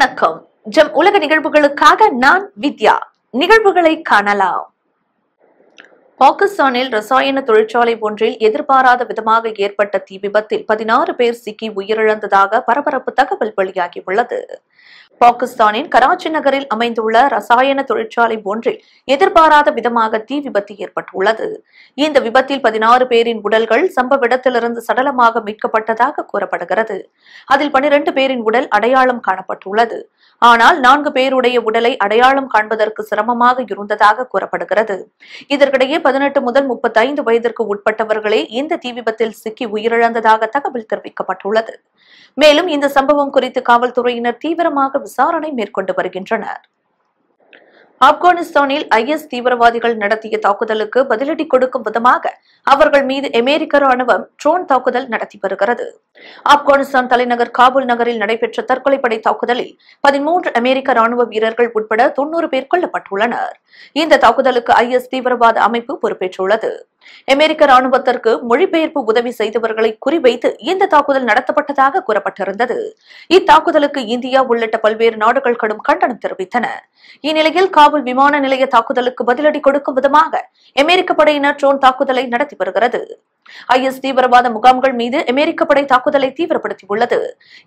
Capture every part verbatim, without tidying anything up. வணக்கம். ஜம் உலக நிகழ்வுகளுக்காக நான் வித்யா. நிகழ்வுகளை காணலாம். பாகிஸ்தானில் ரசாயன தொழிற்சாலை ஒன்றில் எதிர்பாராத விதமாக ஏற்பட்ட தீ விபத்தில் பதினாறு பேர் சிக்கி உயிரிழந்ததாக பரபரப்பு தகவல் வெளியாகியுள்ளது. பாகிஸ்தானின் கராச்சி நகரில் அமைந்துள்ள ரசாயன தொழிற்சாலை ஒன்றில் எதிர்பாராத விதமாக தீ விபத்து ஏற்பட்டுள்ளது. இந்த விபத்தில் பதினாறு பேரின் உடல்கள் சம்பவ இடத்திலிருந்து சடலமாக மீட்கப்பட்டதாக கூறப்படுகிறது. அதில் பனிரெண்டு பேரின் உடல் அடையாளம் காணப்பட்டுள்ளது. ஆனால் நான்கு பேருடைய உடலை அடையாளம் காண்பதற்கு சிரமமாக இருந்ததாக கூறப்படுகிறது. இதற்கிடையே பதினெட்டு முதல் முப்பத்தி ஐந்து வயதிற்கு உட்பட்டவர்களே இந்த தீ விபத்தில் சிக்கி உயிரிழந்ததாக தகவல் தெரிவிக்கப்பட்டுள்ளது. மேலும் இந்த சம்பவம் குறித்து காவல்துறையினர் தீவிரமாக விசாரணை மேற்கொண்டு வருகின்றனர். ஆப்கானிஸ்தானில் ஐஎஸ் தீவிரவாதிகள் நடத்திய தாக்குதலுக்கு பதிலடி கொடுக்கும் விதமாக அவர்கள் மீது அமெரிக்க ராணுவம் ட்ரோன் தாக்குதல் நடத்தி வருகிறது. ஆப்கானிஸ்தான் தலைநகர் காபூல் நகரில் நடைபெற்ற தற்கொலைப்படை தாக்குதலில் பதிமூன்று அமெரிக்க ராணுவ வீரர்கள் உட்பட தொன்னூறு பேர் கொல்லப்பட்டுள்ளனர். இந்த தாக்குதலுக்கு ஐஎஸ் தீவிரவாத அமைப்பு பொறுப்பேற்றுள்ளது. அமெரிக்க ராணுவத்திற்கு மொழிபெயர்ப்பு உதவி செய்தவர்களை குறிவைத்து இந்த தாக்குதல் நடத்தப்பட்டதாக கூறப்பட்டிருந்தது. இத்தாக்குதலுக்கு இந்தியா உள்ளிட்ட பல்வேறு நாடுகள் கடும் கண்டனம் தெரிவித்தன. இந்நிலையில் காபூல் விமான நிலைய தாக்குதலுக்கு பதிலடி கொடுக்கும் விதமாக அமெரிக்க படையினர் ட்ரோன் தாக்குதலை நடத்தி வருகிறது. ஐஎஸ் தீவிரவாத முகாம்கள் மீது அமெரிக்க படை தாக்குதலை தீவிரப்படுத்தியுள்ளது.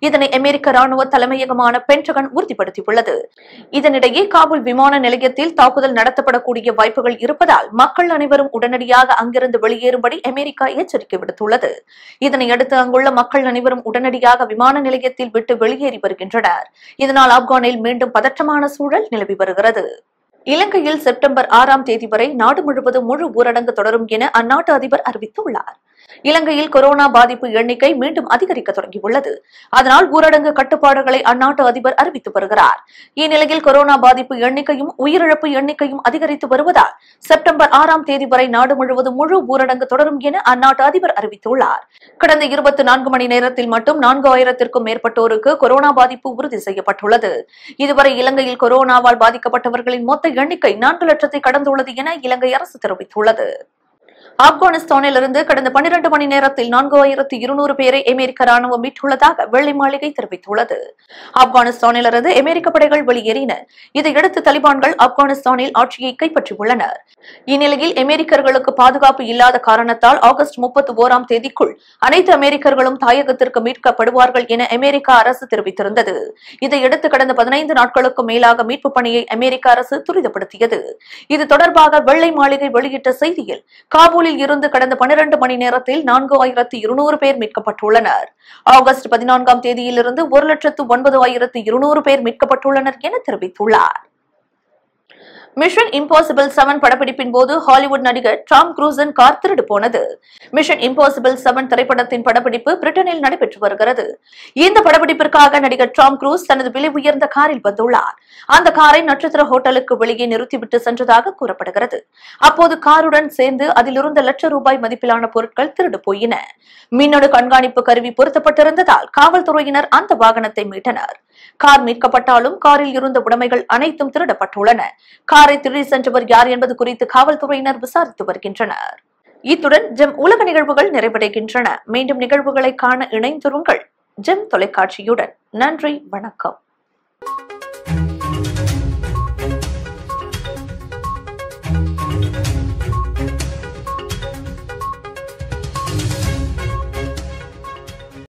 இதனை அமெரிக்க ராணுவ தலைமையகமான பென்டகன் உறுதிப்படுத்தியுள்ளது. இதனிடையே காபூல் விமான நிலையத்தில் தாக்குதல் நடத்தப்படக்கூடிய வாய்ப்புகள் இருப்பதால் மக்கள் அனைவரும் உடனடியாக அங்கிருந்து வெளியேறும்படி அமெரிக்கா எச்சரிக்கை விடுத்துள்ளது. இதனையடுத்து அங்குள்ள மக்கள் அனைவரும் உடனடியாக விமான நிலையத்தில் விட்டு வெளியேறி வருகின்றனர். இதனால் ஆப்கானில் மீண்டும் பதற்றமான சூழல் நிலவி வருகிறது. இலங்கையில் செப்டம்பர் ஆறாம் தேதி வரை நாடு முழுவதும் முழு ஊரடங்கு தொடரும் என அந்நாட்டு அதிபர் அறிவித்துள்ளார். இலங்கையில் கொரோனா பாதிப்பு எண்ணிக்கை மீண்டும் அதிகரிக்க தொடங்கியுள்ளது. அதனால் ஊரடங்கு கட்டுப்பாடுகளை அந்நாட்டு அதிபர் அறிவித்து வருகிறார். இந்நிலையில் கொரோனா பாதிப்பு எண்ணிக்கையும் உயிரிழப்பு எண்ணிக்கையும் அதிகரித்து வருவதால் செப்டம்பர் ஆறாம் தேதி வரை நாடு முழுவதும் முழு ஊரடங்கு தொடரும் என அந்நாட்டு அதிபர் அறிவித்துள்ளார். கடந்த இருபத்தி நான்கு மணி நேரத்தில் மட்டும் நான்கு ஆயிரத்திற்கும் மேற்பட்டோருக்கு கொரோனா பாதிப்பு உறுதி செய்யப்பட்டுள்ளது. இதுவரை இலங்கையில் கொரோனாவால் பாதிக்கப்பட்டவர்களின் மொத்த எண்ணிக்கை நான்கு லட்சத்தை கடந்துள்ளது என இலங்கை அரசு தெரிவித்துள்ளது. ஆப்கானிஸ்தானிலிருந்து கடந்த பனிரெண்டு மணி நேரத்தில் நான்கு ஆயிரத்தி இருநூறு பேரை அமெரிக்க ராணுவம் மீட்டுள்ளதாக வெள்ளை மாளிகை தெரிவித்துள்ளது. ஆப்கானிஸ்தானிலிருந்து அமெரிக்க படைகள் வெளியேறின. இதையடுத்து தலிபான்கள் ஆப்கானிஸ்தானில் ஆட்சியை கைப்பற்றியுள்ளனர். இந்நிலையில் அமெரிக்கர்களுக்கு பாதுகாப்பு இல்லாத காரணத்தால் ஆகஸ்ட் முப்பத்தி ஓராம் தேதிக்குள் அனைத்து அமெரிக்கர்களும் தாயகத்திற்கு மீட்கப்படுவார்கள் என அமெரிக்க அரசு தெரிவித்திருந்தது. இதையடுத்து கடந்த பதினைந்து நாட்களுக்கு மேலாக மீட்பு பணியை அமெரிக்க அரசு துரிதப்படுத்தியது. இது தொடர்பாக வெள்ளை மாளிகை வெளியிட்ட செய்தியில் காபூல் இருந்து கடந்த பனிரெண்டு மணி நேரத்தில் நான்கு ஆயிரத்தி இருநூறு பேர் மீட்கப்பட்டுள்ளனர். ஆகஸ்ட் பதினான்காம் தேதியிலிருந்து ஒரு லட்சத்து ஒன்பது ஆயிரத்தி இருநூறு பேர் மீட்கப்பட்டுள்ளனர் என தெரிவித்துள்ளார். மிஷன் இம்பாசிபிள் செவன் படப்பிடிப்பின் போது ஹாலிவுட் நடிகர் டாம் க்ரூஸின் கார் திருடு போனது. மிஷன் இம்பாசிபிள் செவன் திரைப்படத்தின் படப்பிடிப்பு பிரிட்டனில் நடைபெற்று வருகிறது. இந்த படப்பிடிப்பிற்காக நடிகர் டாம் க்ரூஸ் தனது விலை உயர்ந்த காரில் வந்துள்ளார். அந்த காரை நட்சத்திர ஹோட்டலுக்கு வெளியே நிறுத்திவிட்டு சென்றதாக கூறப்படுகிறது. அப்போது காருடன் சேர்ந்து அதிலிருந்த லட்ச ரூபாய் மதிப்பிலான பொருட்கள் திருடு போயின. மின்னணு கண்காணிப்பு கருவி பொருத்தப்பட்டிருந்ததால் காவல்துறையினர் அந்த வாகனத்தை மீட்டனர். கார் மீட்கப்பட்டாலும் காரில் இருந்த உடைமைகள் அனைத்தும் திருடப்பட்டுள்ளன. காரை திருடி சென்றவர் யார் என்பது குறித்து காவல்துறையினர் விசாரித்து வருகின்றனர். இத்துடன் ஜெம் உலக நிகழ்வுகள் நிறைவடைகின்றன. மீண்டும் நிகழ்வுகளை காண இணைந்திருங்கள் ஜெம் தொலைக்காட்சியுடன். நன்றி, வணக்கம்.